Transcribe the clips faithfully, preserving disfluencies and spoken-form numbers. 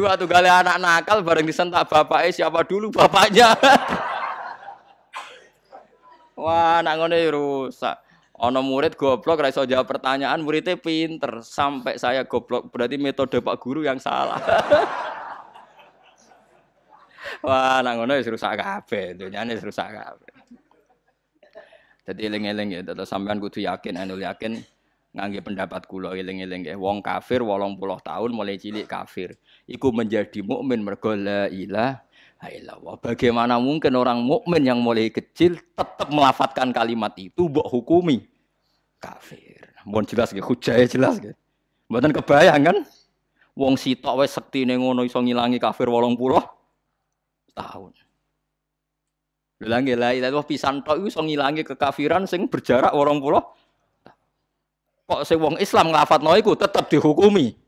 Iku waktu gale anak nakal bareng disentak bapaknya, siapa dulu bapaknya. Wah, anak ngene rusak. Ono murid goblok ra iso jawab pertanyaan, muridnya pinter sampai saya goblok. Berarti metode Pak Guru yang salah. Wah, anak ngono wis rusak kabeh, dunyane wis rusak kabeh. Dadi eling-eling ya, tetep sampean kudu yakin, anu yakin ngangge pendapat kula eling-eling nggih. Wong kafir wolong puluh tahun mulai cilik kafir, iku menjadi mukmin mergo la ilaha illallah. Bagaimana mungkin orang mukmin yang mulai kecil tetap melafatkan kalimat itu mbok hukumi kafir. Mohon jelas nggih, hujae jelas nggih. Mboten kebayang kan? Wong sitok wis sektine ngono iso ngilangi kafir wolong puluh tahun. Lha nggih la ilaha illallah pisan tok iku iso ngilangi kekafiran sing berjarak wolong puluh. Kok sing wong Islam nglafadzno iku tetep dihukumi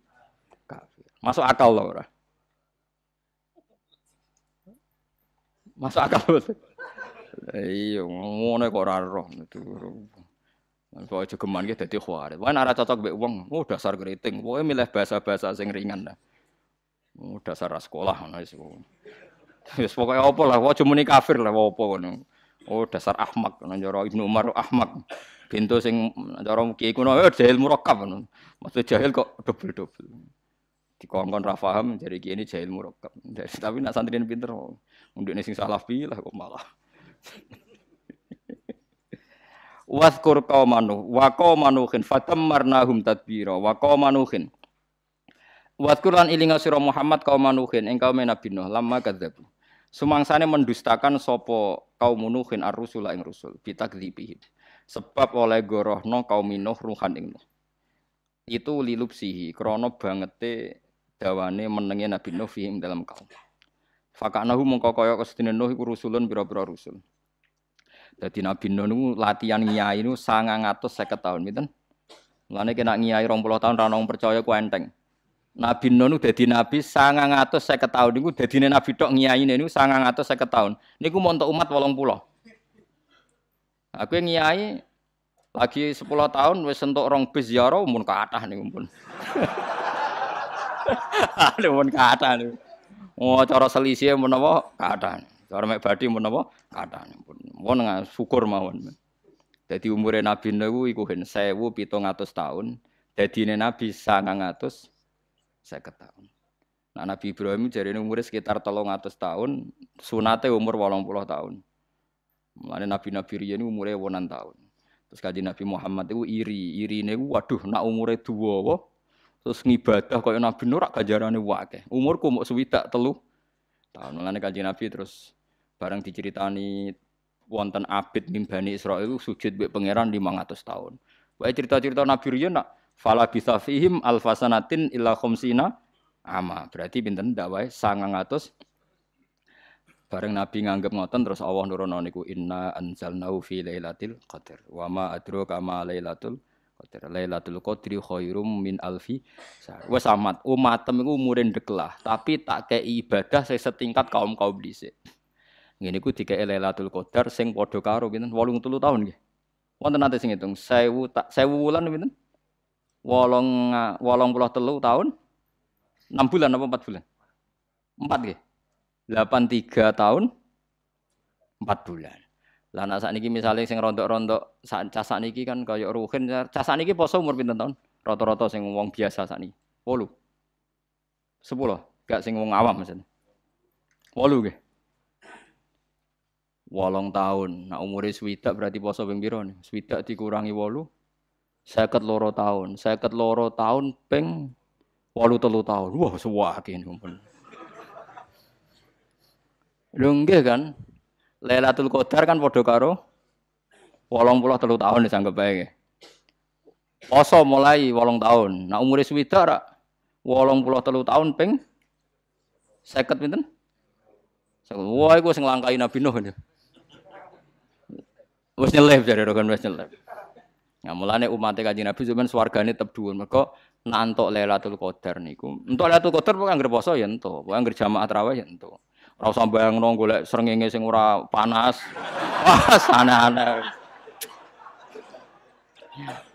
kafir. Masuk akal lho ora? Masuk akal. Iya, ngono kok ora roh. Pokoke jegeman iki dadi khawarij. Wah, ora cocok mbek wong. Oh, dasar keriting. Pokoke milih bahasa-bahasa sing ringan lah. Oh, dasar ra sekolah ngono wis. Wis pokoke apa lah, kok jumuni kafir lah apa ngono. Oh, dasar ahmak ngono njoro Ibnu Umar ahmak. Pintu sing cara kiai kuno eh jahil murakkab ngono. Maksud jahil kok dobel-dobel. Dikongkon ra paham jare kiai ini jahil murakkab. Tapi nak santrine pinter. Mundune sing salah pilah kok malah. Waskur qaumanu wa qaumanuhin fatammarnahum tadbira wa qaumanuhin. Waskur lan ilinga sira Muhammad qaumanuhin ing kaum Nabi Nuh lamma kadzabu. Sumangsane mendustakan sapa kaum Nuhin ar-rusul ing rusul bitakdzibihi. Sebab oleh gorohno kaum Nuh ruhan ing Nuh. Itu lilubsihi krana bangete dawane menenge Nabi Nuh ing dalam kaum. Fakanahu mongko kaya sedene Nuh iku rusulun pira-pira rusul. Dadi Nabi Nuh niku latihan nyai niku sangang atus seket taun, pinten? Mulane kena nyai rong puluh taun ra ono percaya ku enteng. Nabi Nuh niku dadi nabi sangang atus seket taun niku dadine nabi tok nyaine niku sangang atus seket taun. Niku montok umat wolong puluh. Aku yang ngiyai lagi sepuluh tahun wis entuk rong bis ya ora mun kathah niku pun. Lha mun kathah niku. Oh cara selisih menapa kathah. Cara mek badhe menapa kathah pun. Mun syukur mawon. Dadi umure Nabi niku iku hen seribu pitung atus taun, dadine Nabi sangang atus seket taun. Nah Nabi Ibrahim jarene umure sekitar telung atus taun, sunate umur wolong puluh taun. Mulane nabi-nabi riyen umure wonan taun. Terus kanjeng Nabi Muhammad iku iri, irine ku waduh nak umure duwa terus ngibadah kaya Nabi Nuh rak ganjarane akeh. Umurku mok swidak telu taun. Mulane kanjeng Nabi terus bareng diceritani wonten Abid min Bani Israil sujud mbek pangeran limang atus taun. Wae cerita-cerita Nabi riyen nak fala bisafihim alfasanatin illa khamsina ama. Berarti pinten ndak wae sangang atus bareng Nabi nganggep ngoten terus Allah nurono niku inna anzalnahu fi lailatul qadar wa ma adraka ma lailatul qadar lailatul qadri khairum min alfi syahr wis amat umatem iku umure ndeklah tapi tak kei ibadah sing setingkat kaum-kaum dhisik ngene iku dikei lailatul qadar sing padha karo pinten wolung puluh taun nggih wonten nate sing ngitung sewu tak sewu wulan pinten wolong puluh taun enam bulan apa empat bulan empat nggih delapan puluh tiga tahun empat bulan. Lah nek sakniki misale sing rontok-rontok cas sakniki kan kaya Ruhin, cas sakniki poso umur pinten tahun? Rata-rata sing wong biasa sakniki. wolu. sepuluh, gak sing wong awam maksudnya. wolu nggih. Wolong tahun. Nek umure swidak berarti poso ping pira? Swidak dikurangi wolu seket loro tahun. seket loro tahun ping wolu telu tahun. Wah, suwake niku. Lho nggih kan Lailatul Qadar kan padha karo wolong puluh telu taun disanggep bae nggih. Poso mulai wolong taun. Nah umure swidak ra wolong puluh telu taun ping seket pinten? Wah iku sing nglangkai Nabi Nuh niku. Wis nyelip jare rogan wis nyelip. Nah mulane umat Kanjeng Nabi sampeyan swargane tep dhuwur mergo nek antuk Lailatul Qadar niku. Entuk Lailatul Qadar kok anggere poso ya entuk, kok anggere jamaah tarawih ya entuk. Ora usah bayangno golek srengenge sing ora panas. Wah, aneh-aneh.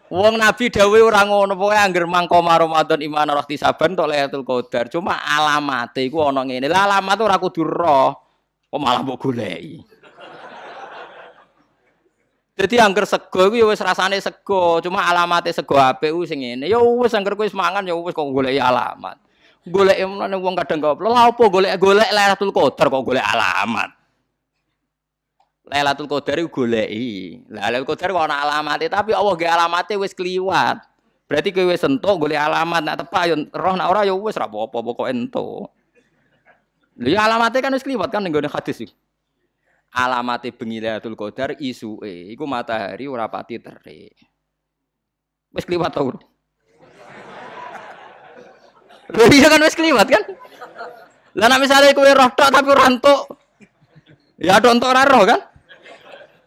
Wong Nabi dawuh ora ngono, pokoke angger mangkoma Ramadan iman rohti saban tok Lailatul Qadar. Cuma alamate iku ana ngene. Lah alamat ora kudu roh, kok malah mbok goleki. Dadi angger sego iku wis rasane sego, cuma alamate sego apik ku sing ngene. Ya wis angger kowe wis mangan ya wis kok goleki alamat. Goleki meneh wong kadang goblok. Lah opo golek-golek Lailatul Qadar kok golek alamat. Lailatul Qadar iku goleki. Lailatul Qadar kok ana alamate, tapi Allah nggih alamate wis kliwat. Berarti kowe wis entuk golek alamat, nek tepak yo roh, nek ora yo wis ra apa-apa, pokoke entuk. Lha ya alamate kan wis kliwat kan ning gone hadis iki. Alamate bengi Lailatul Qadar isuke iku matahari ora pati terik. Wis kliwat ta ora? Lha iya kan wis kliwat kan? Lah nek misale kowe roh tok tapi ora entuk, ya tok entuk ora roh kan?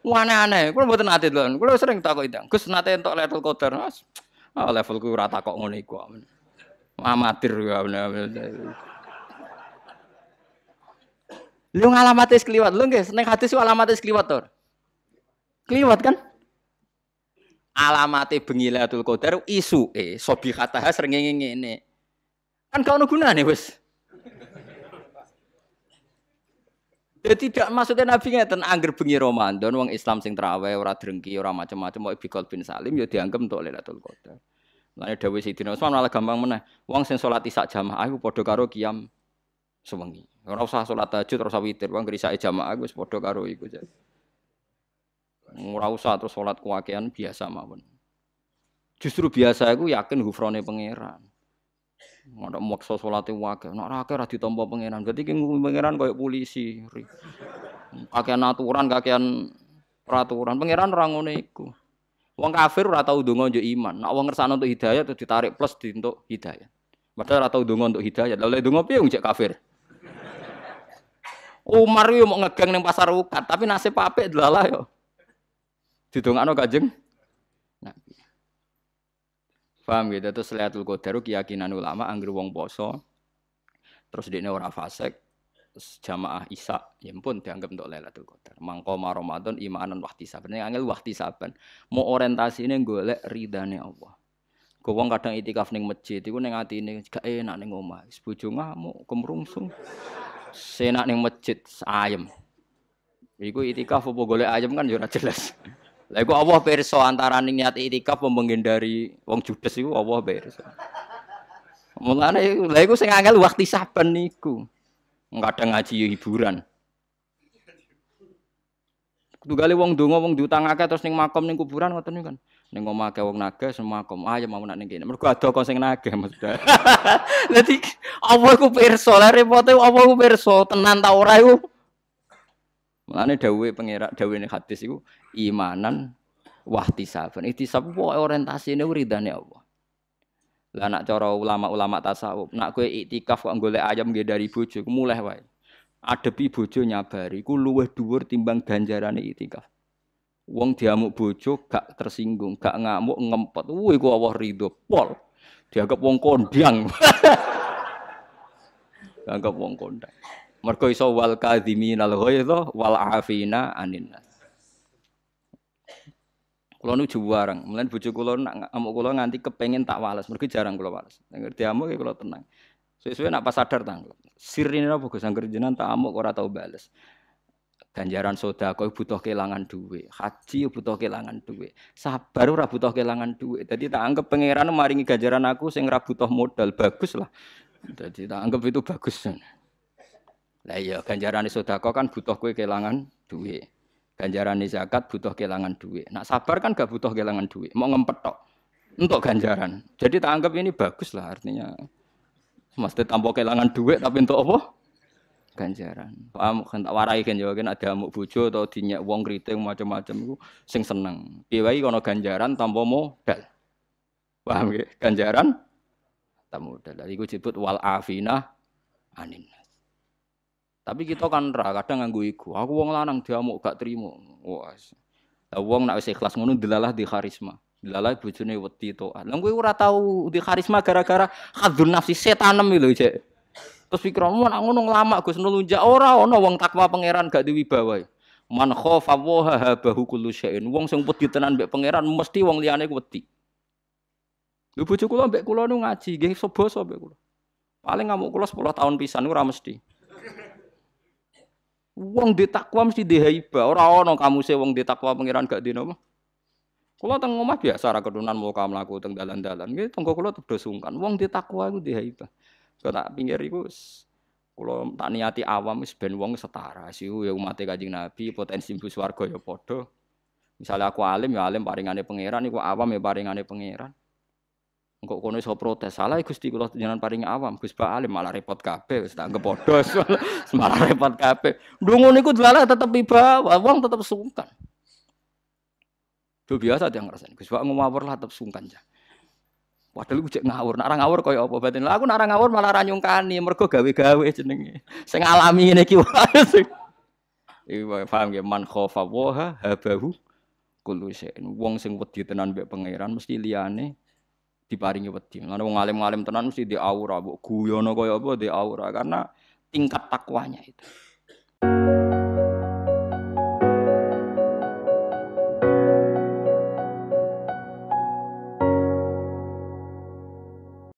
Aneh-aneh, kula mboten nate lho. Kula sering takoki, Gus nate entuk Lailatul Qadar. Ah levelku ora takok ngono iku. Amatir ya. Lho ngalamate wis kliwat. Lho nggih, ning hadis alamate wis kliwat to. Kliwat kan? Alamate bengi Lailatul Qadar isuke sobihataha srengenge ngene. Kan gak ono gunane wis. Jadi tidak maksudnya Nabi ngeten angger bengi Ramadan wong Islam sing traweh ora drengki ora macam-macam kok Bikol bin Salim ya dianggap entuk Lailatul Qadar. Mulane dawuh Sidina Utsman malah gampang meneh. Wong sing salat isya jamaah iku padha karo qiyam sewengi. Ora usah salat tahajud, ora usah witir, wong ngrisake jamaah wis padha karo iku. Ora usah terus salat kuwakean biasa mawon. Justru biasa iku yakin hufrone pangeran. Ndak maksa salate wakeh, nek ora akeh ora ditampa pangeran. Berarti ki pangeran koyo polisi. Kakean aturan, kakean peraturan. Pangeran ora ngono iku. Wong kafir ora tau ndonga njuk iman. Nek wong ngersakno untuk hidayah terus ditarik plus di untuk hidayah. Padahal ora tau ndonga untuk hidayah. Lah lek ndonga piye wong cek kafir? Umar yo mau ngegeng ning pasar Ukat, tapi nasib apik delalah yo. Didongakno Kanjeng Nabi. Paham gitu, terus Lailatul Qadar keyakinan ulama anggere wong poso terus dekne ora fasik terus jamaah isya ya ampun dianggap untuk Lailatul Qadar. Mangkoma Ramadan imanan wahtisaban ning angel wahtisaban mau orientasine golek ridane Allah. Kok wong kadang itikaf ning masjid iku ning atine gak enak ning omah wis bojo ngamuk kemrungsung senak ning masjid ayem iku itikaf opo golek ayem kan ya ora jelas. Lha iku Allah pirsa antara niat itikaf menghindari wong judes iku Allah pirsa. Mulane lha iku sing angel waktu saben niku. Kadang ngaji hiburan. Tugale wong donga wong diutang akeh terus ning makam ning kuburan ngoten niku kan. Ning omah akeh wong nagih semua makam. Ah ya mau nak ning kene. Mergo ada kok sing nagih maksudnya. Dadi Allah iku pirsa. Lah repote Allah iku pirsa tenan ta ora iku. Mulane dawuhe pengerak dawuhe hadis iku imanan wahtisaban. Ihtisab ku orientasine ridane Allah. Lah nek cara ulama-ulama tasawuf, nek kowe iktikaf kok golek ayam nggih dari bojo, muleh wae. Adepi bojo nyabari ku luwih dhuwur timbang ganjarane iktikaf. Wong diamuk bojo gak tersinggung, gak ngamuk ngempet. Kuwi ku Allah ridho pol. Dianggap wong kondang. Dianggap wong kondang. Mergo iso wal kadhiminal ghaidha wal afina anin nas. Kula nu juwareng, mlen bojo kula nak amuk kula nganti kepengin tak wales, mergo jarang kula wales. Nek diamuk kula tenang. Suwe-suwe nak pas sadar tang. Sirine napa Gus angger jenengan tak amuk ora tau bales. Ganjaran sedekah butuh kelangan duwe, haji butuh kelangan duwe, sabar ora butuh kelangan duwe. Dadi tak anggap pangeran maringi ganjaran aku sing ora butuh modal, bagus lah. Dadi tak anggap itu bagus. Lah iya ganjarane sedekah kan butuh kowe kelangan duit. Ganjarane zakat butuh kelangan duit. Nak sabar kan gak butuh kelangan duit. Mau ngempet tok untuk ganjaran. Jadi tak anggap ini bagus lah artinya. Mesti tanpa kelangan duit tapi untuk apa? Ganjaran. Paham kan tak warai kan yo kan ada amuk bojo atau dinyek wong kriting macam-macam iku sing seneng. Piye wae ana ganjaran tanpa modal. Paham nggih? Ganjaran tanpa modal. Iku disebut wal afina anin. Tapi kita kan ra kadang nganggo ego. Aku wong lanang diamuk gak trimo. Wah. Lah wong nek wis ikhlas ngono delalah di karisma. Delalah bojone wedi to'at. Lah kowe ora tau di karisma gara-gara khadzun nafsi setanem lho, Cek. Terus pikiranmu nek ngono nglamak Gus nulunjak ora ana wong takwa pangeran gak duwe wibawa. Man khafa wa habahu kullu syai'in. Wong sing wedi tenan mbek pangeran mesti wong liyane kuwedi. Lu bojo kula mbek kula nu ngaji nggih seboso mbek kula. Paling ngamuk kula sepuluh tahun pisan ora mesti. Wong di takwa mesti di haiba, ora ana kamu se wong di takwa pengiran gak dina mah. Kula teng omah biasa ra kedunan muka mlaku teng dalan-dalan. Nggih tenggo kula tedo sungkan. Wong di takwa iku di haiba. Kok tak pinggir iku kula tak niati awam wis ben wong setara. Siu ya umat Kanjeng Nabi, potensi mlebu swarga ya padha. Misale aku alim ya alim paringane pengiran, iku awam ya paringane pengiran. Engko kono iso protes, salah Gusti kula jenengan paring awam, Gus Pak Alim malah repot kabeh, wis tak ngepodho, malah repot kabeh. Ndungu niku dalah tetep iba, wong tetep sungkan. Duh biasa dia ngrasani, Gus Pak ngawur lah tetep sungkan ya. Padahal iku jek ngawur, nek ora ngawur kaya apa batin. Lah aku nek ora ngawur malah ra nyungkani, mergo gawe-gawe jenenge. Sing alami ngene iki wae sing. Iku paham ge man khofa wa habahu kullu syai'in. Wong sing wedi tenan mbek pangeran mesti liyane diparingi wedi. Lan wong alim-alim tenan mesti di aura, mbok guyono kaya apa di aura karena tingkat takwanya itu.